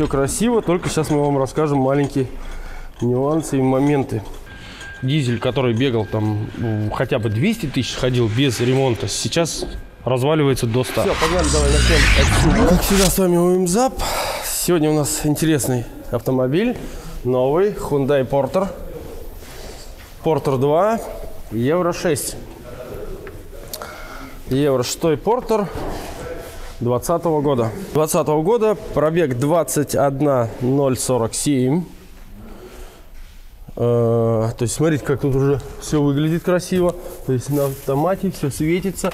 все красиво, только сейчас мы вам расскажем маленькие нюансы и моменты. Дизель, который бегал там хотя бы 200 тысяч ходил без ремонта, сейчас разваливается до 100. Все, погнали, давай начнем. Как всегда, с вами Уим Зап. Сегодня у нас интересный автомобиль. Новый Hyundai Porter. Porter 2. Евро-6. Евро-6 Porter 2020 года. 2020 года, пробег 21.047. То есть смотрите, как тут уже все выглядит красиво. То есть на автомате все светится,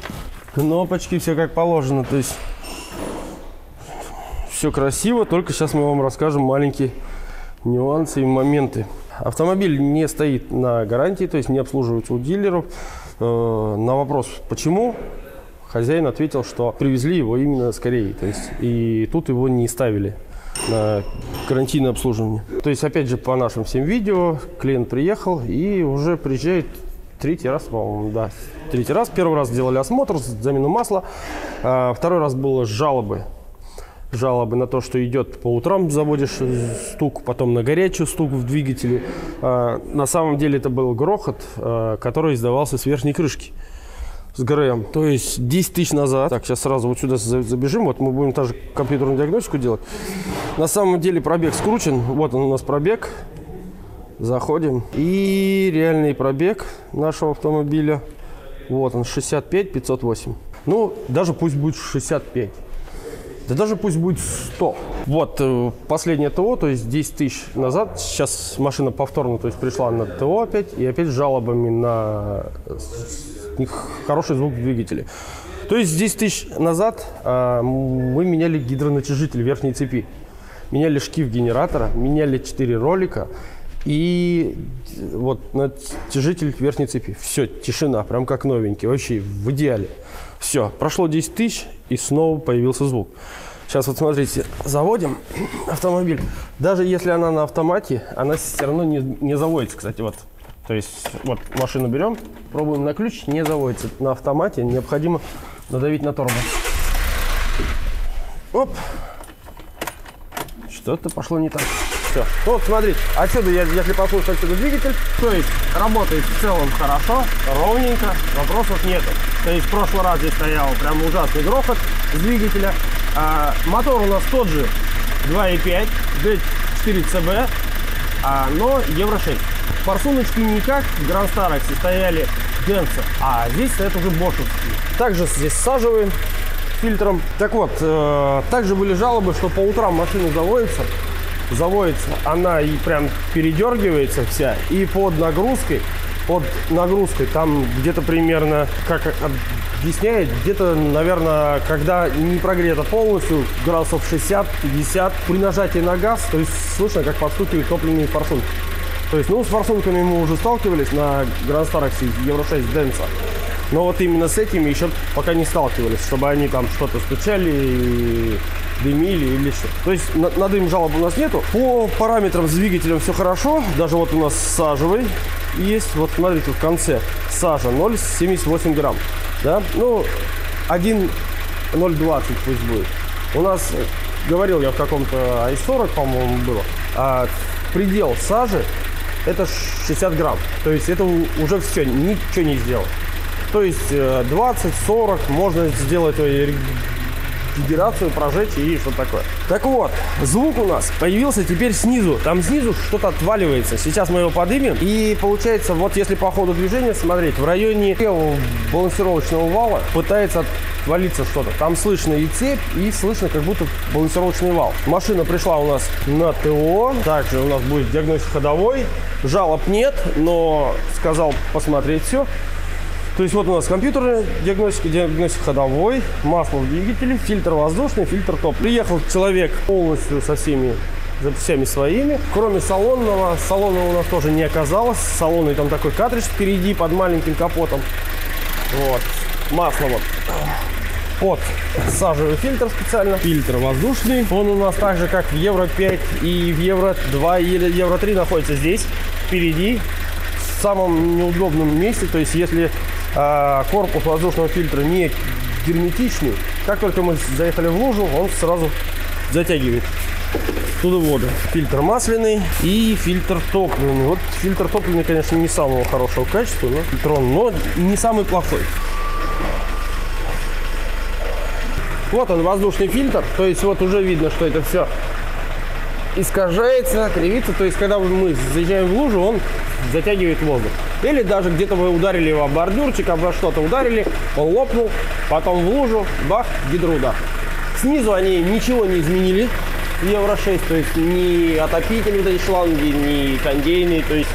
кнопочки, все как положено. То есть все красиво, только сейчас мы вам расскажем маленькие нюансы и моменты. Автомобиль не стоит на гарантии, то есть не обслуживается у дилеров. На вопрос почему, хозяин ответил, что привезли его именно с Кореи, то есть и тут его не ставили на карантинное обслуживание. То есть, опять же, по нашим всем видео, клиент приехал и уже приезжает третий раз, по-моему, да. Третий раз. Первый раз сделали осмотр, замену масла. Второй раз было жалобы. Жалобы на то, что идет по утрам, заводишь стук, потом на горячую стук в двигателе. На самом деле это был грохот, который издавался с верхней крышки. С ГРМ. То есть 10 тысяч назад. Так, сейчас сразу вот сюда забежим. Вот мы будем также компьютерную диагностику делать. На самом деле пробег скручен. Вот он у нас пробег. Заходим. И реальный пробег нашего автомобиля. Вот он, 65 508. Ну, даже пусть будет 65. Да даже пусть будет 100. Вот последнее ТО, то есть 10 тысяч назад. Сейчас машина повторно, то есть пришла на ТО опять. И опять с жалобами на... хороший звук в двигателе. То есть 10 тысяч назад мы меняли гидронатяжитель верхней цепи, меняли шкив генератора, меняли 4 ролика и вот натяжитель верхней цепи. Все, тишина, прям как новенький, вообще в идеале. Все, прошло 10 тысяч и снова появился звук. Сейчас вот смотрите, заводим автомобиль. Даже если она на автомате, она все равно не заводится, кстати, вот. То есть, вот машину берем, пробуем на ключ, не заводится. На автомате необходимо надавить на тормоз. Оп! Что-то пошло не так. Все. Вот, смотрите, отсюда, если послушать отсюда двигатель, то есть работает в целом хорошо, ровненько, вопросов нету. То есть в прошлый раз здесь стоял прям ужасный грохот с двигателя. Мотор у нас тот же 2.5, D4CB, но Евро 6. Форсуночки никак, в Grand Starex стояли Denso, а здесь стоят уже бошевские. Также здесь саживаем фильтром. Так вот, также были жалобы, что по утрам машина заводится, она и прям передергивается вся, и под нагрузкой, там где-то примерно, как объясняет, где-то, наверное, когда не прогрета полностью, градусов 60-50, при нажатии на газ, то есть слышно, как подстукивают топливные форсунки. То есть, ну, с форсунками мы уже сталкивались на Grand Starex Евро 6 Denso. Но вот именно с этими еще пока не сталкивались, чтобы они там что-то стучали, дымили или что. То есть на дым жалоб у нас нету. По параметрам с двигателем все хорошо. Даже вот у нас сажевый есть. Вот смотрите, в конце сажа 0,78 грамм. Да? Ну, 1,020 пусть будет. У нас, говорил я в каком-то i40, по-моему, было. А предел сажи это 60 грамм, то есть это уже все, ничего не сделал. То есть 20-40 можно сделать регенерацию, прожечь и что такое. Так вот, звук у нас появился теперь снизу, там снизу что-то отваливается. Сейчас мы его поднимем, и получается, вот если по ходу движения смотреть, в районе левого балансировочного вала пытается отвалиться что-то. Там слышно и цепь, и слышно как будто балансировочный вал. Машина пришла у нас на ТО, также у нас будет диагностик ходовой, жалоб нет, но сказал посмотреть все. То есть вот у нас компьютерная диагностика, диагностика ходовой, масло в двигателе, фильтр воздушный, фильтр топлива. Приехал человек полностью со всеми записями своими, кроме салонного. Салонного у нас тоже не оказалось. Салонный там такой картридж впереди под маленьким капотом. Вот. Масло вот. Вот сажевый фильтр специально. Фильтр воздушный. Он у нас так же, как в Евро 5 и в Евро 2 или Евро 3 находится здесь, впереди, в самом неудобном месте. То есть если корпус воздушного фильтра не герметичный, как только мы заехали в лужу, он сразу затягивает. судовода. Фильтр масляный и фильтр топливный. Вот фильтр топливный, конечно, не самого хорошего качества, но фильтрон, но не самый плохой. Вот он, воздушный фильтр, то есть вот уже видно, что это все искажается, кривится, то есть когда мы заезжаем в лужу, он затягивает воздух. Или даже где-то вы ударили его о бордюрчик, обо что-то ударили, он лопнул, потом в лужу, бах, гидроудар. Снизу они ничего не изменили, Евро-6, то есть ни отопитель, вот эти шланги, ни кондейные, то есть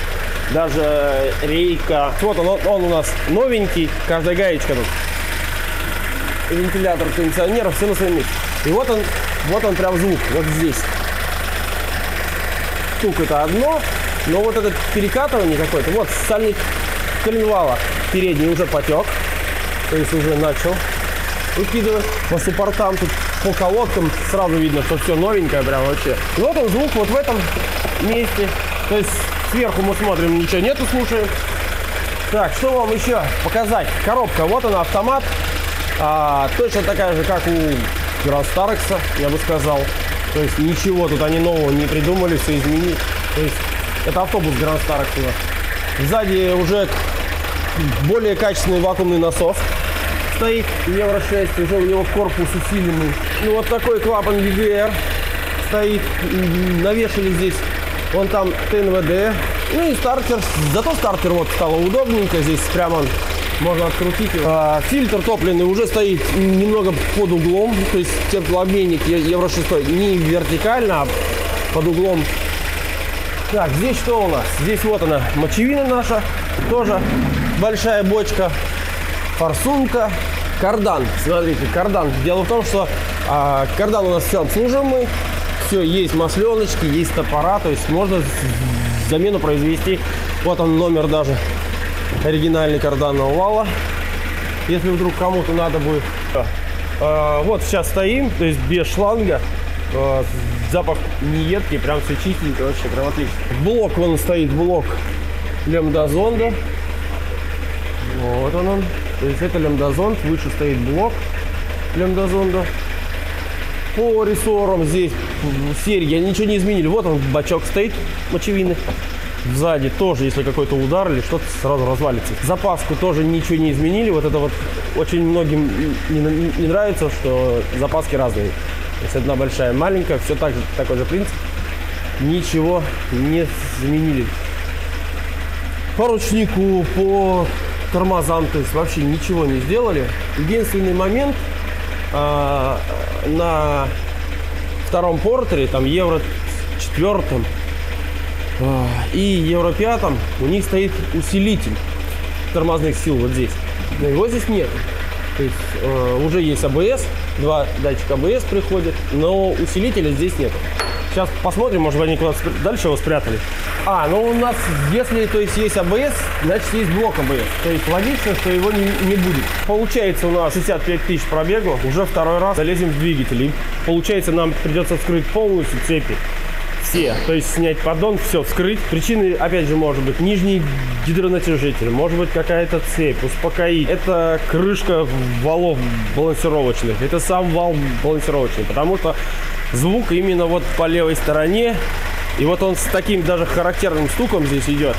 даже рейка. Вот он у нас новенький, каждая гаечка тут. Вентилятор, кондиционеров, все на своем месте. И вот он прям звук, вот здесь. Стук это одно, но вот это перекатывание какое-то. Вот сальник коленвала передний уже потек, то есть уже начал выкидывать. По суппортам, тут по колодкам сразу видно, что все новенькое прям вообще. И вот он звук вот в этом месте, то есть сверху мы смотрим, ничего нету, слушаем. Так, что вам еще показать? Коробка, вот она, автомат. Точно такая же, как у Grand Starex, я бы сказал. То есть ничего тут они нового не придумали, все изменили. То есть это автобус Grand Starex у нас. Сзади уже более качественный вакуумный насос стоит, Евро-6, уже у него корпус усиленный. Ну вот такой клапан VVR стоит, навешали здесь, вон там ТНВД. Ну и стартер, зато стартер вот стало удобненько, здесь прямо... Можно открутить его. Фильтр топливный уже стоит немного под углом. То есть теплообменник Евро-6 не вертикально, а под углом. Так, здесь что у нас? Здесь вот она, мочевина наша. Тоже большая бочка. Форсунка. Кардан. Смотрите, кардан. Дело в том, что кардан у нас все обслуживаемый. Все, есть масленочки, есть топора. То есть можно замену произвести. Вот он номер даже. Оригинальный карданного вала, если вдруг кому-то надо будет. Вот сейчас стоим, то есть без шланга, запах не едкий, прям все чистенько, вообще прям отлично. Блок, вон стоит блок лямбдазонда, вот он, то есть это лямбдазонд, выше стоит блок лямбдазонда. По рессорам здесь серьги, они ничего не изменили, вот он бачок стоит мочевины. Сзади тоже, если какой-то удар или что-то, сразу развалится. Запаску тоже ничего не изменили. Вот это вот очень многим не нравится, что запаски разные. То есть одна большая, маленькая, все так же, такой же принцип. Ничего не изменили. По ручнику, по тормозам, то есть вообще ничего не сделали. Единственный момент на втором портере, там Евро-4, и Евро-5 у них стоит усилитель тормозных сил вот здесь. Но его здесь нет. То есть уже есть АБС, два датчика АБС приходят, но усилителя здесь нет. Сейчас посмотрим, может быть, они куда-то дальше его спрятали. Ну у нас, если то есть, есть АБС, значит есть блок АБС. То есть логично, что его не будет. Получается у нас 65 тысяч пробегло, уже второй раз залезем в двигатель. И получается нам придется вскрыть полностью цепи. Все, то есть снять поддон, все вскрыть. Причины, опять же, может быть нижний гидронатяжитель, может быть какая-то цепь, успокоить. Это крышка валов балансировочных, это сам вал балансировочный, потому что звук именно вот по левой стороне. И вот он с таким даже характерным стуком здесь идет.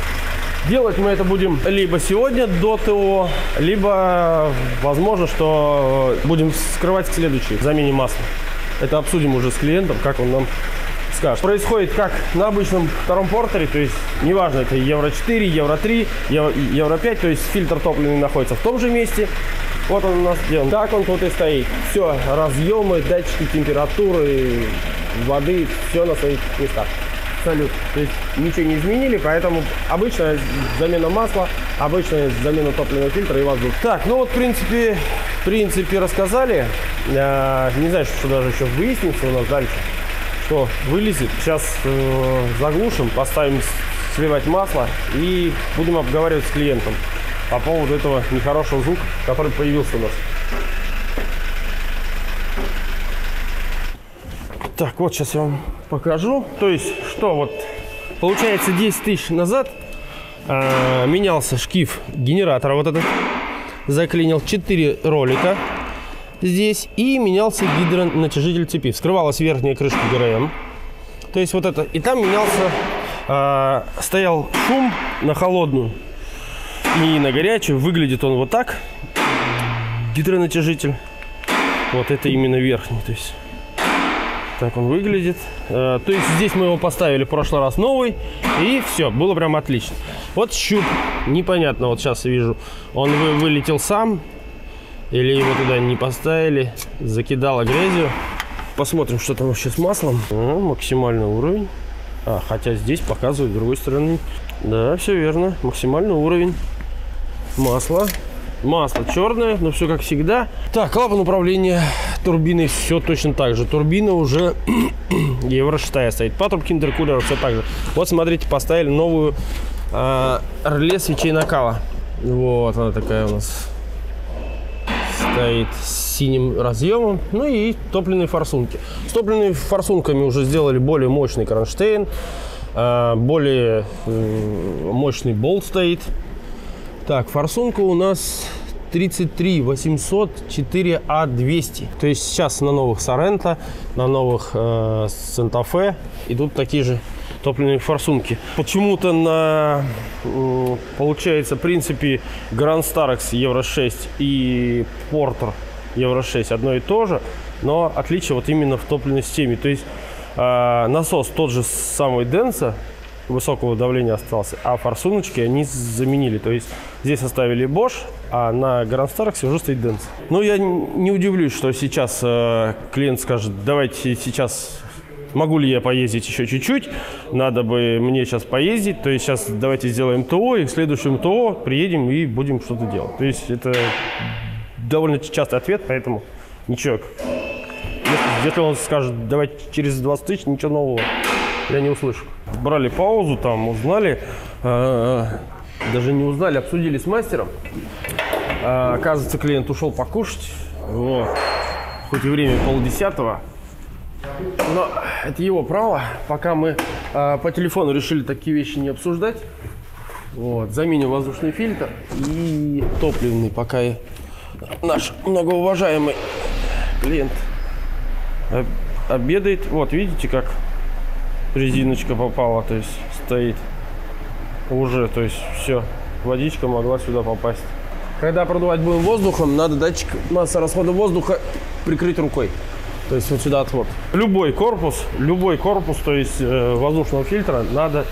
Делать мы это будем либо сегодня до ТО, либо, возможно, что будем вскрывать следующий, замене масла. Это обсудим уже с клиентом, как он нам скажет. Происходит как на обычном втором портере, то есть неважно, это Евро-4, Евро-3, Евро-5, то есть фильтр топливный находится в том же месте. Вот он у нас сделан. Так он тут и стоит. Все, разъемы, датчики температуры, воды, все на своих местах. Салют. То есть ничего не изменили, поэтому обычная замена масла, обычная замена топливного фильтра и воздуха. Так, ну вот в принципе рассказали. Не знаю, что даже еще выяснится у нас дальше. Что вылезет. Сейчас заглушим, поставим сливать масло и будем обговаривать с клиентом по поводу этого нехорошего звука, который появился у нас. Так, вот сейчас я вам покажу. То есть, что вот получается 10 тысяч назад менялся шкив генератора. Вот этот заклинил 4 ролика. Здесь и менялся гидронатяжитель цепи. Вскрывалась верхняя крышка ГРМ. То есть вот это. И там менялся, стоял шум на холодную и на горячую. Выглядит он вот так. Гидронатяжитель. Вот это именно верхний. То есть так он выглядит. То есть здесь мы его поставили в прошлый раз новый. И все, было прям отлично. Вот щуп. Непонятно, вот сейчас вижу. Он вылетел сам. Или его туда не поставили. Закидало грязью. Посмотрим, что там вообще с маслом. О, максимальный уровень. А, хотя здесь показывают с другой стороны. Да, все верно. Максимальный уровень масла. Масло черное, но все как всегда. Так, клапан управления турбиной все точно так же. Турбина уже Евро-6 стоит. Патрубки интеркулера все так же. Вот смотрите, поставили новую реле свечей накала. Вот она такая у нас. Стоит с синим разъемом. Ну и топливные форсунки. С топливными форсунками уже сделали более мощный кронштейн, более мощный болт стоит. Так, форсунка у нас 33 800 4 А 200. То есть сейчас на новых Sorento, на новых Santa Fe идут такие же топливные форсунки. Почему-то на, получается, в принципе, Grand Starex Евро-6 и Porter Евро-6 одно и то же, но отличие вот именно в топливной системе. То есть насос тот же самый Denso, высокого давления остался, а форсуночки они заменили. То есть здесь оставили Bosch, а на Grand Starex уже стоит Denso. Но я не удивлюсь, что сейчас клиент скажет: давайте сейчас... Могу ли я поездить еще чуть-чуть? Надо бы мне сейчас поездить. То есть сейчас давайте сделаем ТО, и в следующем ТО приедем и будем что-то делать. То есть это довольно частый ответ, поэтому ничего. Если он скажет: давайте через 20 тысяч, ничего нового я не услышу. Брали паузу, там узнали, даже не узнали, обсудили с мастером. Оказывается, клиент ушел покушать. Вот. Хоть и время 9:30. Но это его право, пока мы по телефону решили такие вещи не обсуждать. Вот, заменю воздушный фильтр и топливный, пока наш многоуважаемый клиент обедает. Вот, видите, как резиночка попала, то есть стоит уже, то есть все, водичка могла сюда попасть. Когда продувать будем воздухом, надо датчик массы расхода воздуха прикрыть рукой. То есть вот сюда отвод. Любой корпус, то есть воздушного фильтра надо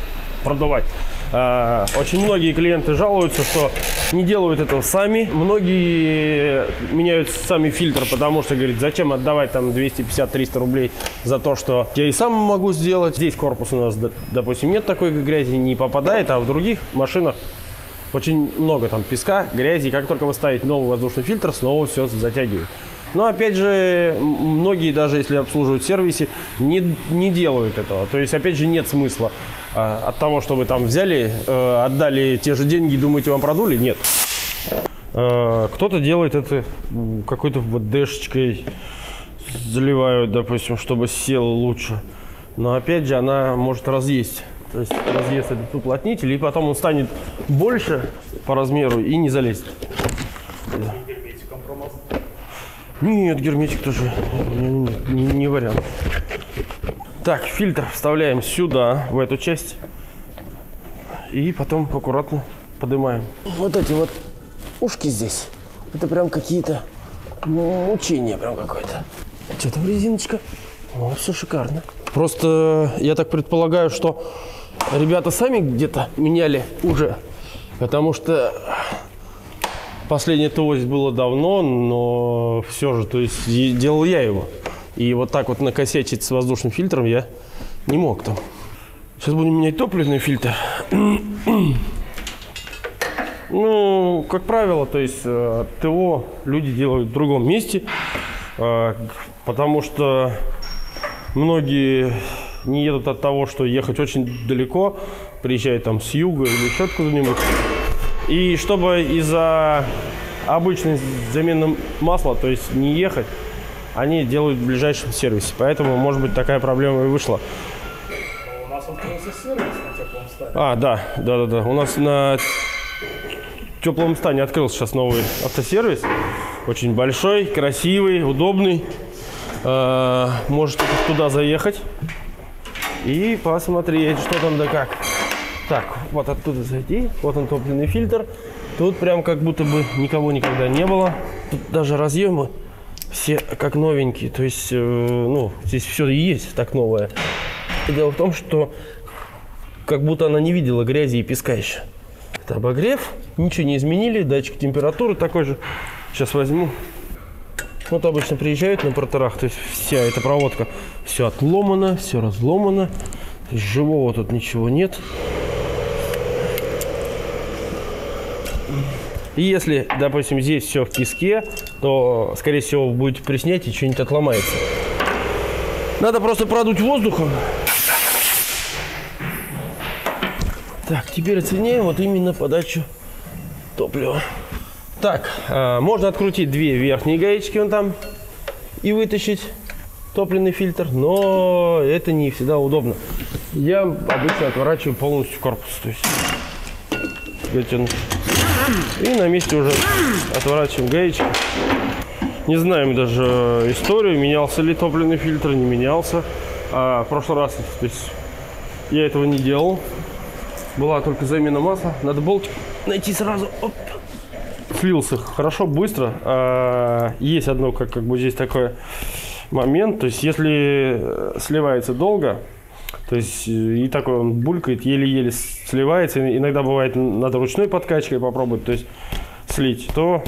продувать. Очень многие клиенты жалуются, что не делают этого сами. Многие меняют сами фильтр, потому что, говорит, зачем отдавать там 250-300 рублей за то, что я и сам могу сделать. Здесь корпус у нас, допустим, нет такой грязи, не попадает, а в других машинах очень много там песка, грязи. И как только вы ставите новый воздушный фильтр, снова все затягивает. Но опять же, многие, даже если обслуживают сервисы, не делают этого. То есть, опять же, нет смысла от того, что вы там взяли, отдали те же деньги, думаете, вам продули? Нет. Кто-то делает это какой-то ВДшечкой, заливают, допустим, чтобы сел лучше. Но опять же, она может разъесть. То есть разъест этот уплотнитель, и потом он станет больше по размеру и не залезет. Нет, герметик тоже не вариант. Так, фильтр вставляем сюда, в эту часть. И потом аккуратно поднимаем. Вот эти вот ушки здесь. Это прям какие-то мучения прям какое-то. Что там резиночка? О, все шикарно. Просто я так предполагаю, что ребята сами где-то меняли уже. Потому что... Последнее ТО было давно, но все же, то есть делал я его. И вот так вот накосячить с воздушным фильтром я не мог там. Сейчас будем менять топливный фильтр. Ну, как правило, то есть ТО люди делают в другом месте, потому что многие не едут от того, что ехать очень далеко, приезжают там с юга или еще откуда-нибудь. И чтобы из-за обычной замены масла, то есть не ехать, они делают в ближайшем сервисе. Поэтому, может быть, такая проблема и вышла. Но у нас открылся сервис на теплом стане. А, да. У нас на теплом стане открылся сейчас новый автосервис. Очень большой, красивый, удобный. Можете туда заехать. и посмотреть, что там да как. Так, вот оттуда зайти, вот он топливный фильтр. Тут прям как будто бы никого никогда не было. Тут даже разъемы все как новенькие. То есть, ну, здесь все и есть так новое. И дело в том, что как будто она не видела грязи и песка еще. Это обогрев. Ничего не изменили. Датчик температуры такой же. Сейчас возьму. Вот обычно приезжают на портерах. То есть вся эта проводка. Все отломано, все разломано. Живого тут ничего нет. И если, допустим, здесь все в песке, то, скорее всего, будет при снятии что-нибудь отломается. Надо просто продуть воздухом. Так, теперь оценим вот именно подачу топлива. Так, можно открутить две верхние гаечки вон там и вытащить топливный фильтр, но это не всегда удобно. Я обычно отворачиваю полностью корпус, то есть вытяну. И на месте уже отворачиваем гаечки. Не знаем даже историю, менялся ли топливный фильтр, не менялся. В прошлый раз, то есть, я этого не делал. Была только замена масла. Надо болтик найти сразу. Оп. Слился хорошо, быстро. Есть одно, как бы здесь такой момент. То есть, если сливается долго, то есть и такой он булькает, еле-еле сливается. Иногда бывает, надо ручной подкачкой попробовать, то есть слить, то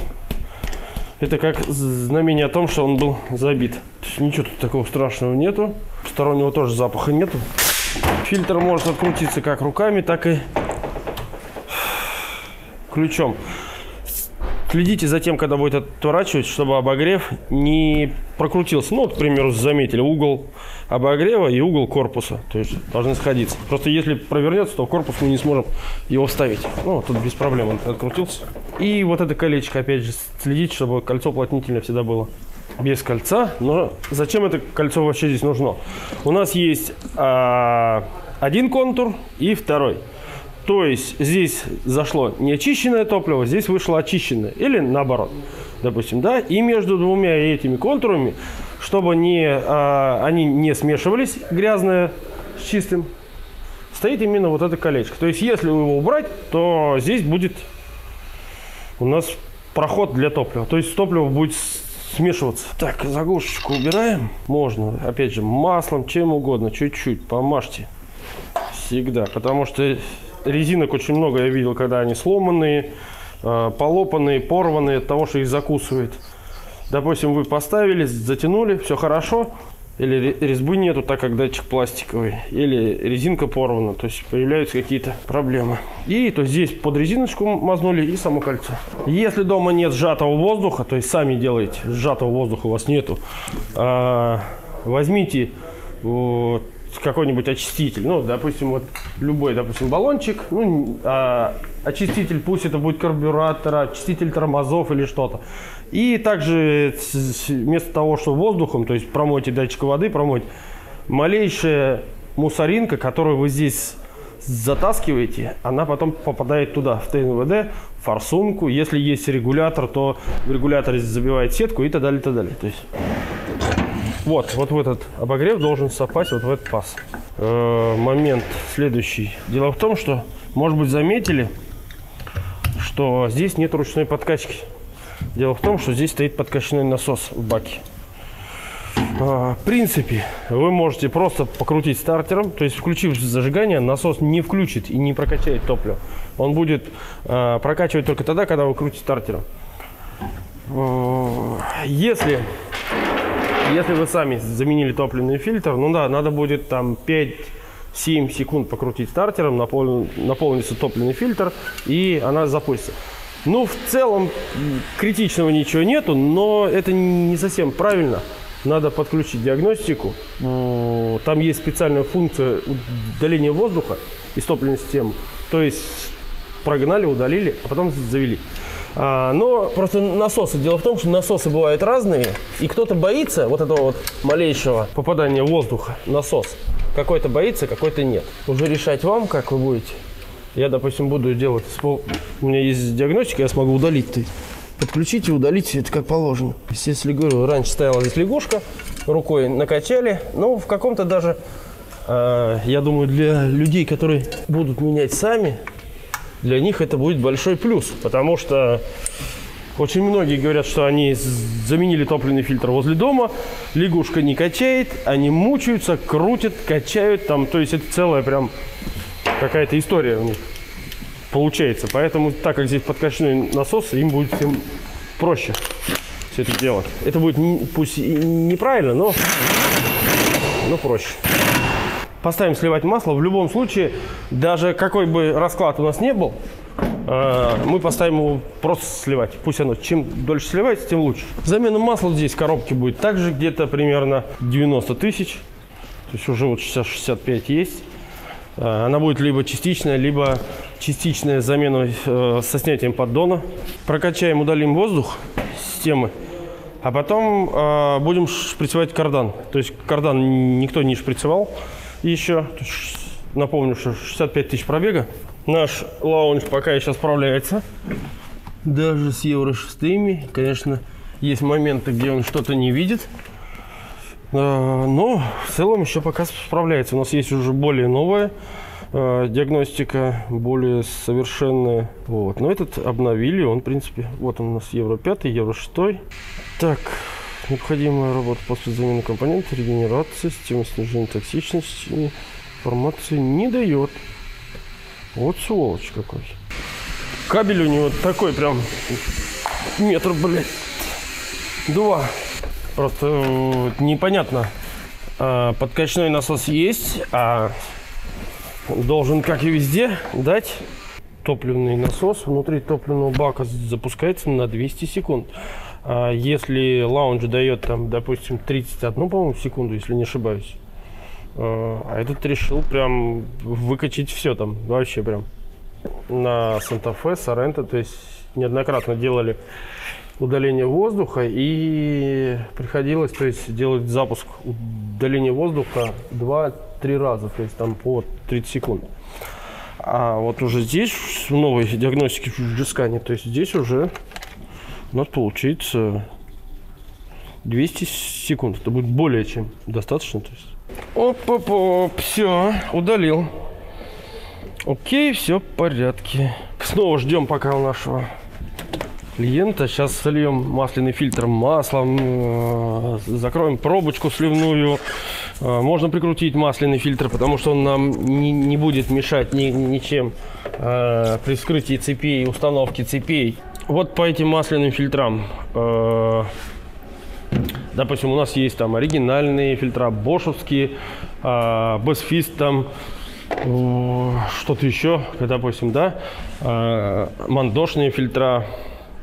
это как знамение о том, что он был забит. То есть, ничего тут такого страшного нету. Стороннего тоже запаха нету. Фильтр может открутиться как руками, так и ключом. Следите за тем, когда будет отворачивать, чтобы обогрев не прокрутился. Ну, вот, к примеру, заметили угол обогрева и угол корпуса. То есть должны сходиться. Просто если провернется, то корпус мы не сможем его вставить. Ну, тут без проблем он открутился. И вот это колечко, опять же, следите, чтобы кольцо уплотнительное всегда было без кольца. Но зачем это кольцо вообще здесь нужно? У нас есть один контур и второй. То есть здесь зашло неочищенное топливо, здесь вышло очищенное. Или наоборот, допустим, да. И между двумя этими контурами, чтобы они не смешивались, грязное с чистым, стоит именно вот это колечко. То есть если его убрать, то здесь будет у нас проход для топлива. То есть топливо будет смешиваться. Так, заглушечку убираем. Можно, опять же, маслом, чем угодно, чуть-чуть помажьте. Всегда. Потому что резинок очень много я видел, когда они сломанные, полопанные, порванные от того, что их закусывает. Допустим, вы поставили, затянули, все хорошо. Или резьбы нету, так как датчик пластиковый. Или резинка порвана. То есть появляются какие-то проблемы. И то здесь под резиночку мазнули и само кольцо. Если дома нет сжатого воздуха, то есть сами делаете, сжатого воздуха у вас нету, возьмите вот какой-нибудь очиститель. Ну, допустим, вот любой, допустим, баллончик. Ну, очиститель, пусть это будет карбюратор, очиститель тормозов или что-то. И также вместо того, что воздухом, то есть промойте датчик воды, промойте. Малейшая мусоринка, которую вы здесь затаскиваете, она потом попадает туда, в ТНВД, в форсунку. Если есть регулятор, то в регуляторе забивает сетку и так далее, и так далее. То есть вот в этот обогрев должен совпасть вот в этот паз. Момент следующий. Дело в том, что, может быть, заметили, что здесь нет ручной подкачки. Дело в том, что здесь стоит подкачанный насос в баке. В принципе, вы можете просто покрутить стартером, то есть включив зажигание, насос не включит и не прокачает топливо. Он будет прокачивать только тогда, когда вы крутите стартером. Если вы сами заменили топливный фильтр, ну да, надо будет там 5-7 секунд покрутить стартером, наполнится топливный фильтр, и она запустится. Ну, в целом, критичного ничего нету, но это не совсем правильно. Надо подключить диагностику. Там есть специальная функция удаления воздуха из топливной системы. То есть прогнали, удалили, а потом завели. Но просто насосы, дело в том, что насосы бывают разные, и кто-то боится вот этого вот малейшего попадания воздуха, насос. Какой-то боится, какой-то нет. Уже решать вам, как вы будете. Я, допустим, буду делать, у меня есть диагностика, я смогу удалить. Подключить и удалить, это как положено. Если, говорю, раньше стояла здесь лягушка, рукой накачали, ну, в каком-то даже я думаю, для людей, которые будут менять сами, для них это будет большой плюс, потому что очень многие говорят, что они заменили топливный фильтр возле дома, лягушка не качает, они мучаются, крутят, качают, там, то есть это целая прям какая-то история у них получается. Поэтому, так как здесь подкачной насос, им будет всем проще все это делать. Это будет пусть и неправильно, но проще. Поставим сливать масло. В любом случае, даже какой бы расклад у нас не был, мы поставим его просто сливать. Пусть оно чем дольше сливается, тем лучше. Замена масла здесь в коробке будет также где-то примерно 90 тысяч. То есть уже вот 60-65 есть. Она будет либо частичная замена со снятием поддона. Прокачаем, удалим воздух с системы. А потом будем шприцевать кардан. То есть кардан никто не шприцевал еще. Напомню, что 65 тысяч пробега. Наш лаунж пока еще справляется. Даже с Евро-6. Конечно, есть моменты, где он что-то не видит. Но в целом еще пока справляется. У нас есть уже более новая диагностика, более совершенная. Вот. Но этот обновили. Он, в принципе, вот он у нас Евро-5, Евро-6. Так, необходимая работа после замены компонента, регенерация, система снижения токсичности. Информации не дает. Вот сволочь какой. Кабель у него такой прям метр, блядь, 2. Просто непонятно. Подкачной насос есть, а должен, как и везде, дать топливный насос. Внутри топливного бака запускается на 200 секунд. Если лаунж дает, там, допустим, 31, по-моему, секунду, если не ошибаюсь. А этот решил прям выкачать все там, вообще прям. На Santa Fe, Sorento, то есть неоднократно делали удаление воздуха, и приходилось, то есть, делать запуск удаления воздуха 2-3 раза, то есть там по 30 секунд. А вот уже здесь, в новой диагностике в джискане, то есть здесь уже у нас получается 200 секунд. Это будет более чем достаточно, то есть. Оп-оп-оп, все, удалил. Окей, все в порядке. Снова ждем пока у нашего клиента. Сейчас сольем масляный фильтр маслом, закроем пробочку сливную. Можно прикрутить масляный фильтр, потому что он нам не будет мешать ничем при вскрытии цепей, установке цепей. Вот по этим масляным фильтрам. Допустим, у нас есть там оригинальные фильтра, бошевские, Босфист, там что-то еще, допустим, да, мандошные фильтра.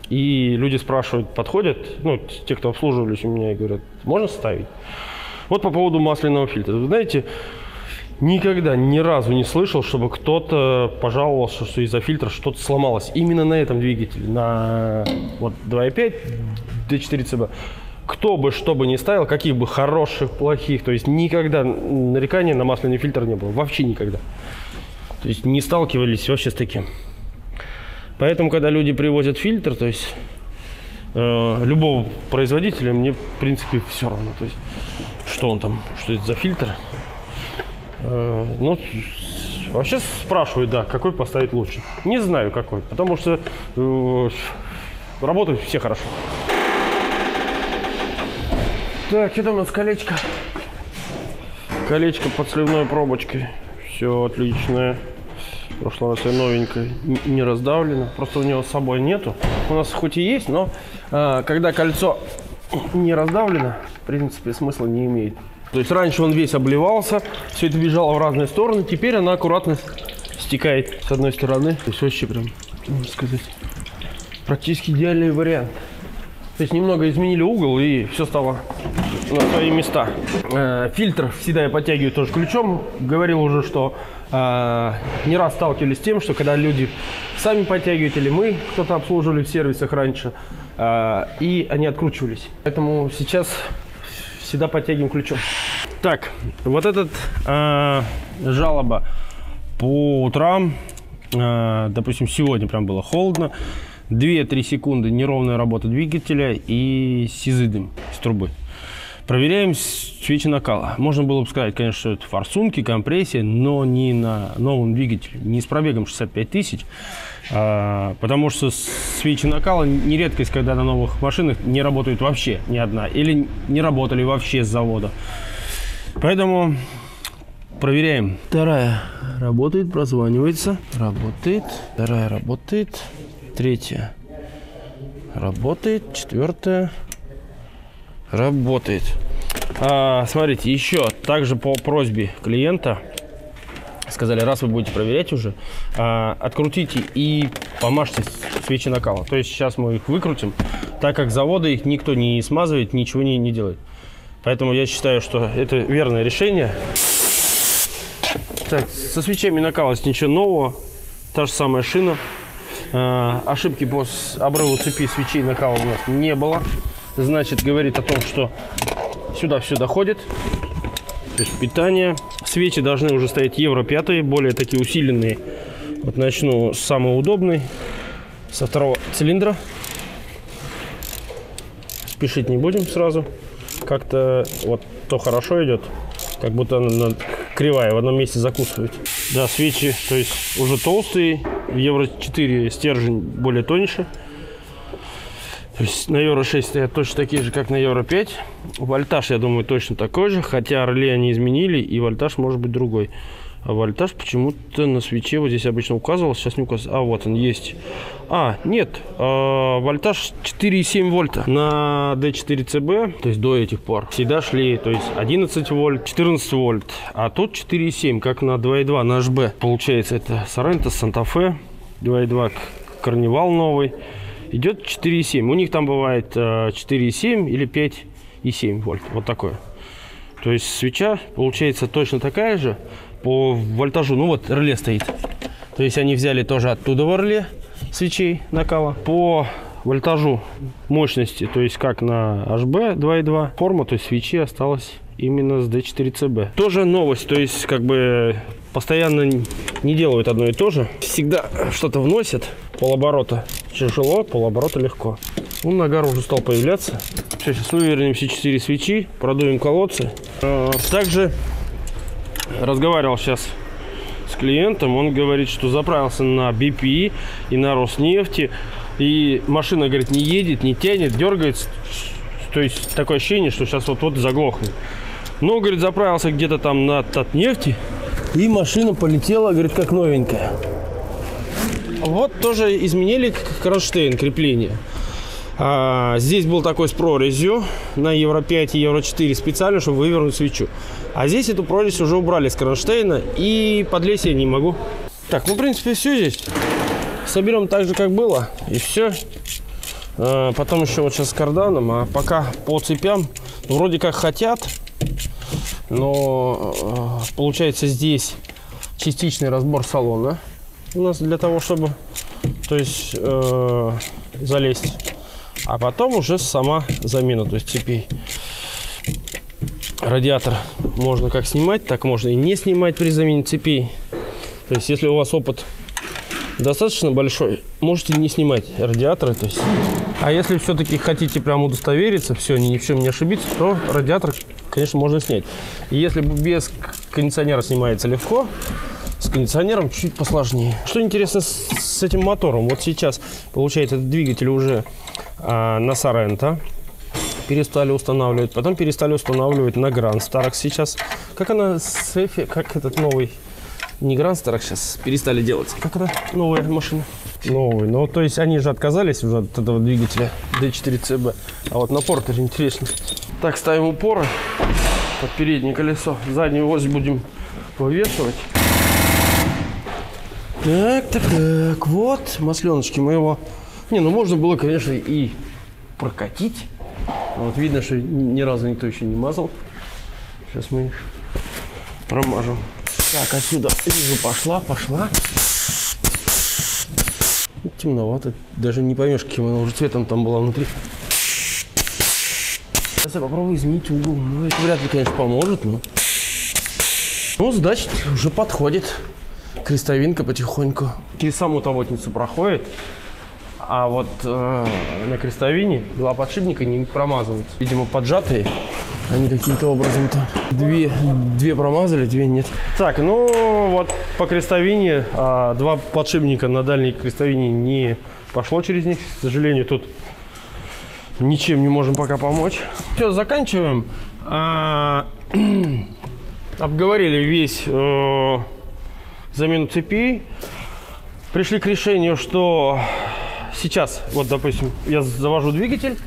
И люди спрашивают, подходят, ну, те, кто обслуживались у меня, и говорят, можно ставить? Вот по поводу масляного фильтра. Вы знаете, никогда, ни разу не слышал, чтобы кто-то пожаловался, что из-за фильтра что-то сломалось. Именно на этом двигателе, на вот 2.5 D4CB. Кто бы что бы ни ставил, каких бы хороших, плохих, то есть никогда нареканий на масляный фильтр не было. Вообще никогда. То есть не сталкивались вообще с таким. Поэтому, когда люди привозят фильтр, то есть любого производителя, мне, в принципе, все равно, то есть, что он там, что это за фильтр. Ну, вообще спрашивают, да, какой поставить лучше. Не знаю, какой, потому что работают все хорошо. Так, это у нас колечко. Колечко под сливной пробочкой. Все отличное. В прошлый раз я новенькое, не раздавлено. Просто у него с собой нету. У нас хоть и есть, но когда кольцо не раздавлено, в принципе, смысла не имеет. То есть раньше он весь обливался, все это бежало в разные стороны. Теперь она аккуратно стекает с одной стороны. То есть вообще прям, можно сказать, практически идеальный вариант. То есть немного изменили угол, и все стало на свои места. Фильтр всегда я подтягиваю тоже ключом. Говорил уже, что не раз сталкивались с тем, что когда люди сами подтягивают, или мы кто-то обслуживали в сервисах раньше, и они откручивались. Поэтому сейчас всегда подтягиваем ключом. Так, вот этот жалоба по утрам, допустим, сегодня прям было холодно. 2-3 секунды неровная работа двигателя и сизый дым с трубы. Проверяем свечи накала. Можно было бы сказать, конечно, что это форсунки, компрессия, но не на новом двигателе, не с пробегом 65 тысяч, потому что свечи накала не редкость, когда на новых машинах не работают вообще ни одна или не работали вообще с завода. Поэтому проверяем. Вторая работает, прозванивается. Работает. Вторая работает. Третья работает. Четвертая работает. Смотрите, еще также по просьбе клиента сказали, раз вы будете проверять уже, открутите и помажьте свечи накала. То есть сейчас мы их выкрутим, так как заводы их никто не смазывает, ничего не делает. Поэтому я считаю, что это верное решение. Так, со свечами накала ничего нового. Та же самая шина. Ошибки по обрыву цепи свечей накала у нас не было. Значит, говорит о том, что сюда все доходит. То есть питание. Свечи должны уже стоять Евро-5, более такие усиленные. Вот начну с самой удобной, со второго цилиндра. Спешить не будем сразу. Как-то вот то хорошо идет, как будто она кривая, в одном месте закусывает. Да, свечи, то есть уже толстые. В Евро-4 стержень более тоньше. То есть на Евро-6 стоят точно такие же, как на Евро-5. Вольтаж, я думаю, точно такой же. Хотя реле они изменили, и вольтаж может быть другой. А вольтаж почему-то на свече вот здесь обычно указывал, сейчас не указывал. А, вот он есть. А, нет, вольтаж 4,7 вольта. На D4CB, то есть до этих пар, всегда шли, то есть 11 вольт, 14 вольт. А тут 4,7, как на 2,2, на HB. Получается, это Sorento, Santa Fe, 2,2, Carnaval новый. Идет 4,7. У них там бывает 4,7 или 5,7 вольт. Вот такое. То есть свеча получается точно такая же по вольтажу. Ну вот реле стоит. То есть они взяли тоже оттуда в реле свечей накала. По вольтажу мощности, то есть как на HB 2,2, форма, то есть свечи осталась именно с D4CB. Тоже новость, то есть как бы постоянно не делают одно и то же. Всегда что-то вносят. Полоборота тяжело, полоборота легко. Он нагар уже стал появляться. Все, сейчас вывернем все 4 свечи, продуем колодцы. Также разговаривал сейчас с клиентом. Он говорит, что заправился на БПИ и на Роснефти. И машина, говорит, не едет, не тянет, дергается. То есть такое ощущение, что сейчас вот-вот заглохнет. Но, говорит, заправился где-то там на Татнефти. И машина полетела, говорит, как новенькая. Вот тоже изменили кронштейн крепления. Здесь был такой с прорезью на Евро-5 и Евро-4 специально, чтобы вывернуть свечу. А здесь эту прорезь уже убрали с кронштейна, и подлезть я не могу. Так, ну в принципе все здесь. Соберем так же, как было, и все. Потом еще вот сейчас с карданом, а пока по цепям вроде как хотят. Но получается здесь частичный разбор салона у нас для того, чтобы, то есть, залезть, а потом уже сама замена, то есть цепей. Радиатор можно как снимать, так можно и не снимать при замене цепей. То есть если у вас опыт достаточно большой, можете не снимать радиаторы, то есть. А если все-таки хотите прям удостовериться, все, ни в чем не ошибиться, то радиатор, конечно, можно снять. И если без кондиционера снимается легко, с кондиционером чуть посложнее. Что интересно с этим мотором? Вот сейчас, получается, этот двигатель уже на Sorento перестали устанавливать. Потом перестали устанавливать на Grand Starex сейчас. Как она с Эфи, как этот новый, не Grand Starex сейчас перестали делать. Как это новая машина? Новый. Ну, то есть они же отказались уже от этого двигателя D4CB. А вот на Porter интересно. Так, ставим упоры под переднее колесо. Заднюю ось будем вывешивать. Так, так, так, вот, масленочки моего. Не, ну можно было, конечно, и прокатить. Вот видно, что ни разу никто еще не мазал. Сейчас мы их промажем. Так, отсюда вижу, пошла, пошла. Темновато, даже не поймешь, каким она уже цветом там была внутри. Сейчас я попробую изменить угол. Ну, это вряд ли, конечно, поможет, но... Ну, значит, уже подходит. Крестовинка потихоньку. И саму тавотницу проходит, а вот на крестовине два подшипника не промазывают. Видимо, поджатые. Они каким-то образом-то две промазали, две нет. Так, ну вот по крестовине два подшипника на дальней крестовине не пошло через них. К сожалению, тут ничем не можем пока помочь. Все, заканчиваем. Обговорили весь замену цепи. Пришли к решению, что сейчас, вот допустим, я завожу двигатель.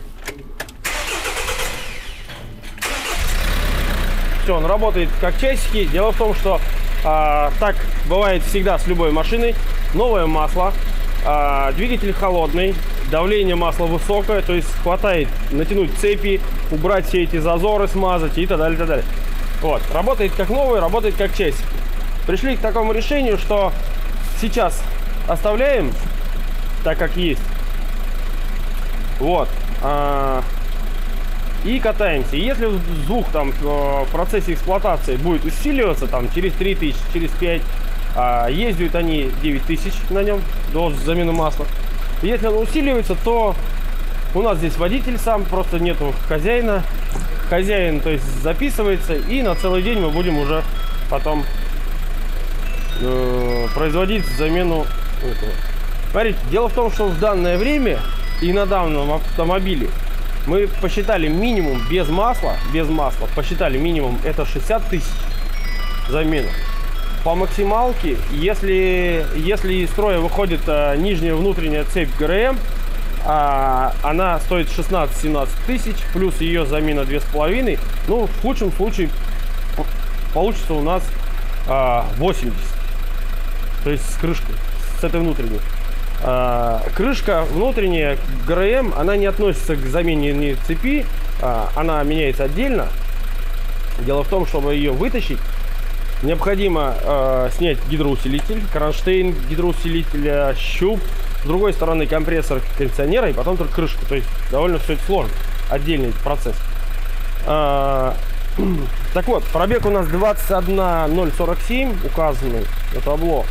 Все, он работает как часики. Дело в том, что так бывает всегда с любой машиной. Новое масло, двигатель холодный, давление масла высокое, то есть хватает натянуть цепи, убрать все эти зазоры, смазать и так далее, так далее. Вот, работает как новый, работает как часики. Пришли к такому решению, что сейчас оставляем так, как есть. Вот. И катаемся. Если звук там в процессе эксплуатации будет усиливаться там через 3000, через 5, ездят они 9000 на нем до замены масла. Если он усиливается, то у нас здесь водитель сам, просто нету хозяина. Хозяин, то есть, записывается, и на целый день мы будем уже потом производить замену этого. Смотрите, дело в том, что в данное время и на данном автомобиле мы посчитали минимум без масла, посчитали минимум это 60 тысяч замена. По максималке, если из строя выходит нижняя внутренняя цепь ГРМ, она стоит 16-17 тысяч, плюс ее замена 2,5. Ну, в худшем случае получится у нас 80. То есть с крышкой, с этой внутренней. Крышка внутренняя ГРМ, она не относится к замене цепи, она меняется отдельно. Дело в том, чтобы ее вытащить, необходимо снять гидроусилитель, кронштейн гидроусилителя, щуп, с другой стороны компрессор кондиционера и потом только крышку. То есть довольно все это сложно, отдельный процесс. Так вот, пробег у нас 21.047 указанный на табло.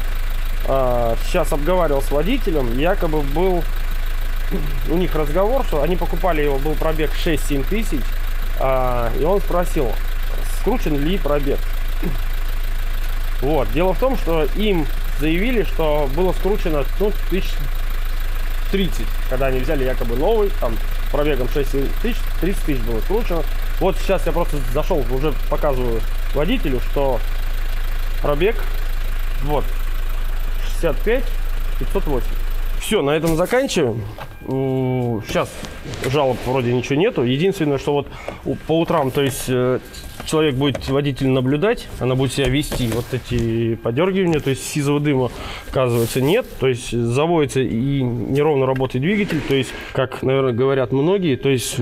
Сейчас обговаривал с водителем, якобы был у них разговор, что они покупали его, был пробег 6-7 тысяч, и он спросил, скручен ли пробег. Вот, дело в том, что им заявили, что было скручено, ну, 1030, когда они взяли якобы новый, там, пробегом 6-7 тысяч, 30 тысяч было скручено. Вот сейчас я просто зашел, уже показываю водителю, что пробег, вот, 65 508. Все, на этом заканчиваем. Сейчас жалоб вроде ничего нету. Единственное, что вот по утрам, то есть человек будет, водитель, наблюдать, она будет себя вести, вот эти подергивания, то есть сизого дыма, оказывается, нет, то есть заводится и неровно работает двигатель, то есть, как, наверное, говорят многие, то есть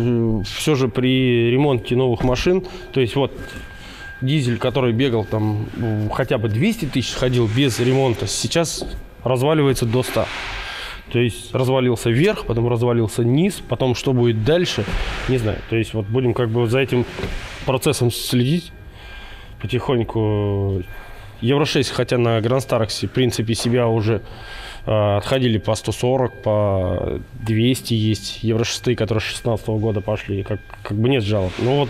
все же при ремонте новых машин, то есть вот дизель, который бегал там хотя бы 200 тысяч ходил без ремонта, сейчас разваливается до 100. То есть развалился вверх, потом развалился низ, потом что будет дальше, не знаю. То есть вот будем как бы за этим процессом следить потихоньку. Евро-6, хотя на Grand Starex, в принципе, себя уже отходили по 140, по 200 есть. Евро-6, которые 16 года пошли, как бы нет жалоб. Но вот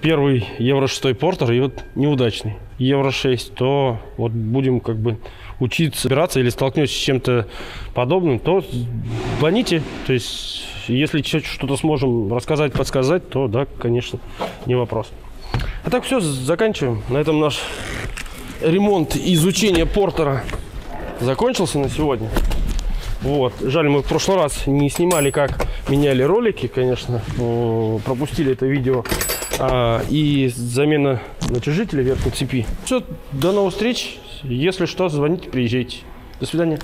первый Евро-6 Портер и вот неудачный Евро-6, то вот будем как бы учиться, собираться, или столкнетесь с чем-то подобным, то звоните. То есть если что-то сможем рассказать, подсказать, то да, конечно, не вопрос. А так все, заканчиваем. На этом наш ремонт, изучение Портера закончился на сегодня. Вот. Жаль, мы в прошлый раз не снимали, как меняли ролики, конечно, пропустили это видео. И замена натяжителя верхней цепи. Все, до новых встреч. Если что, звоните, приезжайте. До свидания.